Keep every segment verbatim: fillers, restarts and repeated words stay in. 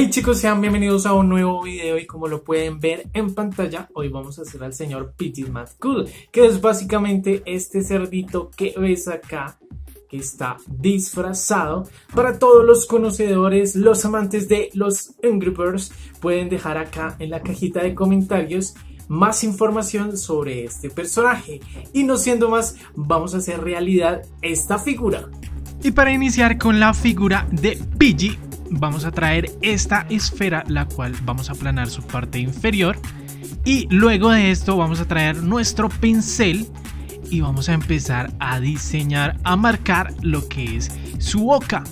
Hey chicos, sean bienvenidos a un nuevo video y como lo pueden ver en pantalla, hoy vamos a hacer al señor Piggy McCool, que es básicamente este cerdito que ves acá, que está disfrazado. Para todos los conocedores, los amantes de los Angry Birds, pueden dejar acá en la cajita de comentarios más información sobre este personaje. Y no siendo más, vamos a hacer realidad esta figura. Y para iniciar con la figura de Piggy, vamos a traer esta esfera, la cual vamos a aplanar su parte inferior, y luego de esto vamos a traer nuestro pincel y vamos a empezar a diseñar, a marcar lo que es su boca.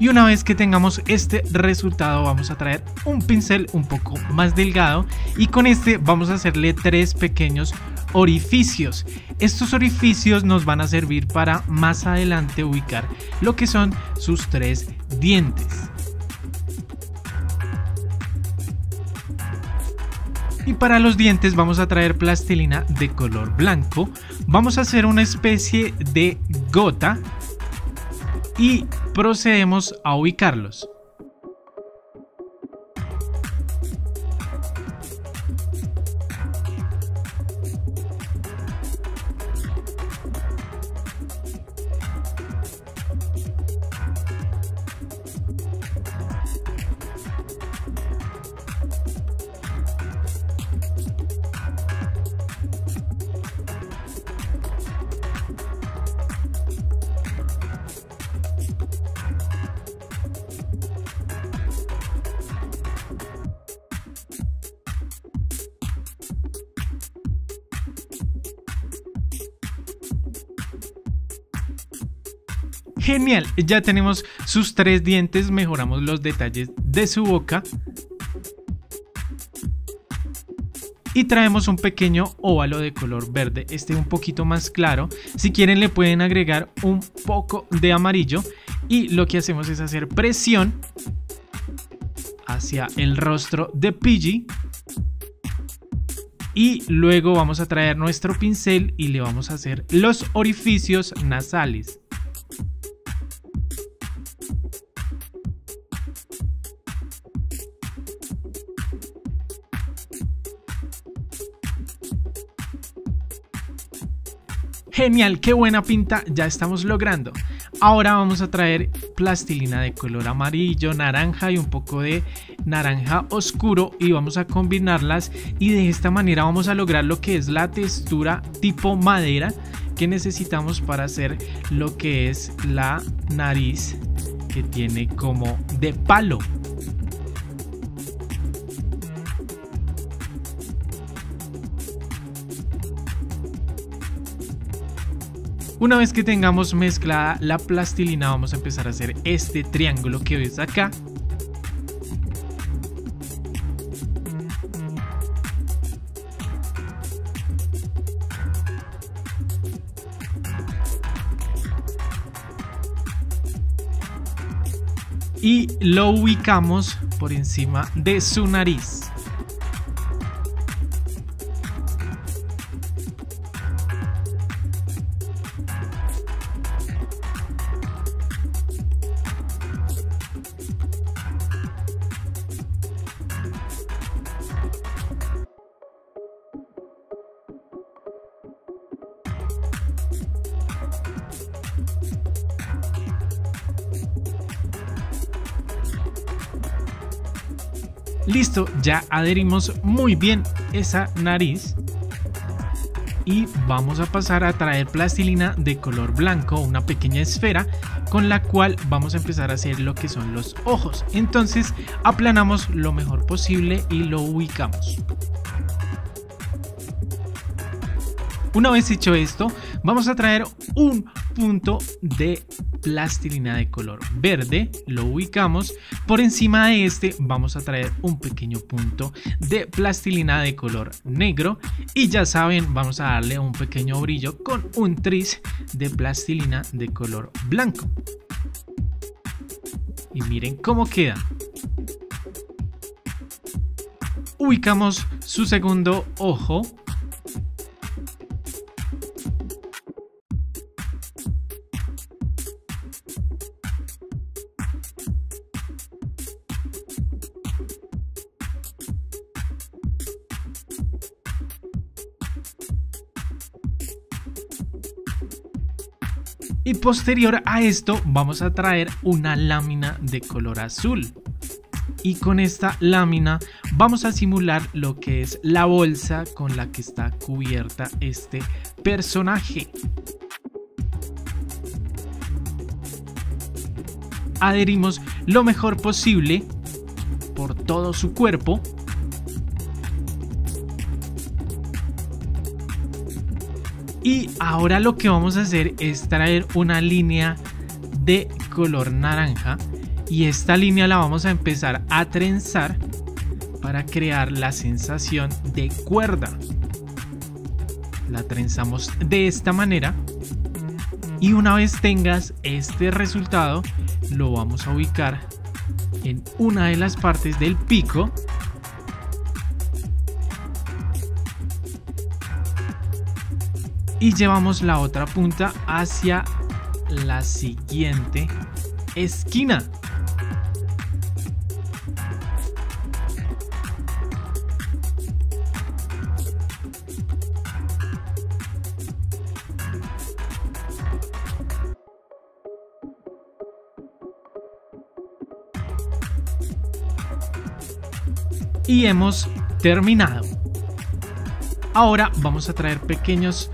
Y una vez que tengamos este resultado, vamos a traer un pincel un poco más delgado y con este vamos a hacerle tres pequeños orificios. Estos orificios nos van a servir para más adelante ubicar lo que son sus tres dientes. Y para los dientes vamos a traer plastilina de color blanco. Vamos a hacer una especie de gota y procedemos a ubicarlos. Genial, ya tenemos sus tres dientes, mejoramos los detalles de su boca y traemos un pequeño óvalo de color verde, este un poquito más claro. Si quieren le pueden agregar un poco de amarillo y lo que hacemos es hacer presión hacia el rostro de Piggy. Y luego vamos a traer nuestro pincel y le vamos a hacer los orificios nasales. Genial, qué buena pinta ya estamos logrando. Ahora vamos a traer plastilina de color amarillo, naranja y un poco de naranja oscuro y vamos a combinarlas y de esta manera vamos a lograr lo que es la textura tipo madera que necesitamos para hacer lo que es la nariz que tiene como de palo. Una vez que tengamos mezclada la plastilina, vamos a empezar a hacer este triángulo que ves acá. Y lo ubicamos por encima de su nariz. Listo, ya adherimos muy bien esa nariz y vamos a pasar a traer plastilina de color blanco, una pequeña esfera con la cual vamos a empezar a hacer lo que son los ojos. Entonces aplanamos lo mejor posible y lo ubicamos. Una vez hecho esto, vamos a traer un punto de plastilina de color verde, lo ubicamos, por encima de este vamos a traer un pequeño punto de plastilina de color negro y ya saben, vamos a darle un pequeño brillo con un tris de plastilina de color blanco. Y miren cómo queda. Ubicamos su segundo ojo. Y posterior a esto vamos a traer una lámina de color azul. Y con esta lámina vamos a simular lo que es la bolsa con la que está cubierta este personaje. Adherimos lo mejor posible por todo su cuerpo. Y ahora lo que vamos a hacer es traer una línea de color naranja y esta línea la vamos a empezar a trenzar para crear la sensación de cuerda. La trenzamos de esta manera y una vez tengas este resultado lo vamos a ubicar en una de las partes del pico. Y llevamos la otra punta hacia la siguiente esquina. Y hemos terminado. Ahora vamos a traer pequeños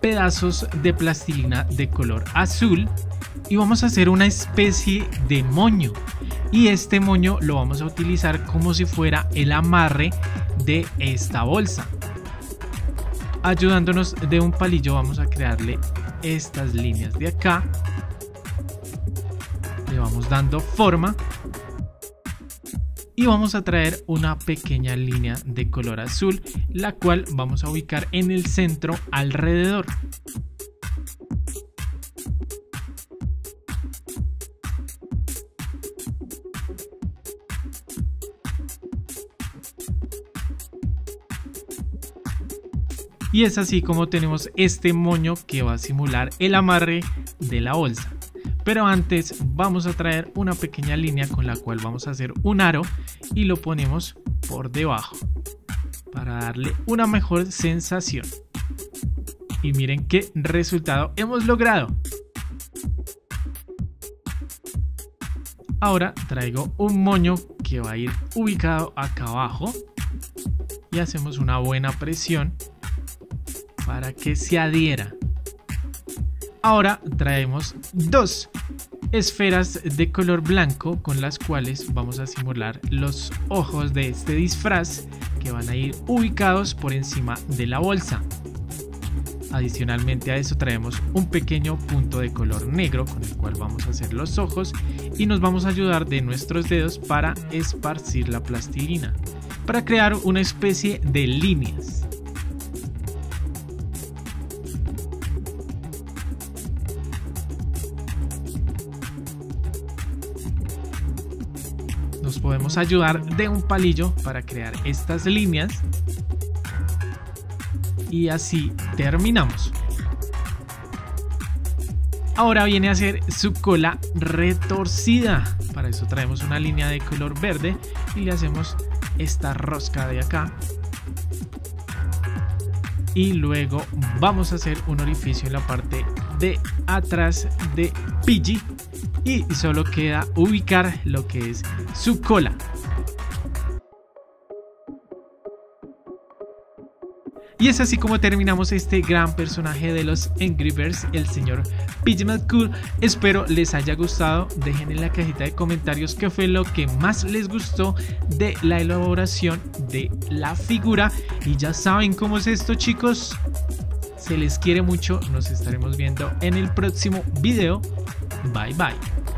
pedazos de plastilina de color azul y vamos a hacer una especie de moño y este moño lo vamos a utilizar como si fuera el amarre de esta bolsa. Ayudándonos de un palillo vamos a crearle estas líneas de acá, le vamos dando forma y vamos a traer una pequeña línea de color azul, la cual vamos a ubicar en el centro alrededor. Y es así como tenemos este moño que va a simular el amarre de la bolsa. Pero antes vamos a traer una pequeña línea con la cual vamos a hacer un aro y lo ponemos por debajo para darle una mejor sensación. Y miren qué resultado hemos logrado. Ahora traigo un moño que va a ir ubicado acá abajo y hacemos una buena presión para que se adhiera. Ahora traemos dos esferas de color blanco con las cuales vamos a simular los ojos de este disfraz que van a ir ubicados por encima de la bolsa. Adicionalmente a eso traemos un pequeño punto de color negro con el cual vamos a hacer los ojos y nos vamos a ayudar de nuestros dedos para esparcir la plastilina para crear una especie de líneas. Nos podemos ayudar de un palillo para crear estas líneas y así terminamos. Ahora viene a hacer su cola retorcida, para eso traemos una línea de color verde y le hacemos esta rosca de acá y luego vamos a hacer un orificio en la parte de atrás de Piggy y solo queda ubicar lo que es su cola. Y es así como terminamos este gran personaje de los Angry Birds, el señor Piggy McCool. Espero les haya gustado, dejen en la cajita de comentarios qué fue lo que más les gustó de la elaboración de la figura. Y ya saben cómo es esto, chicos. se les quiere mucho, nos estaremos viendo en el próximo video. Bye bye.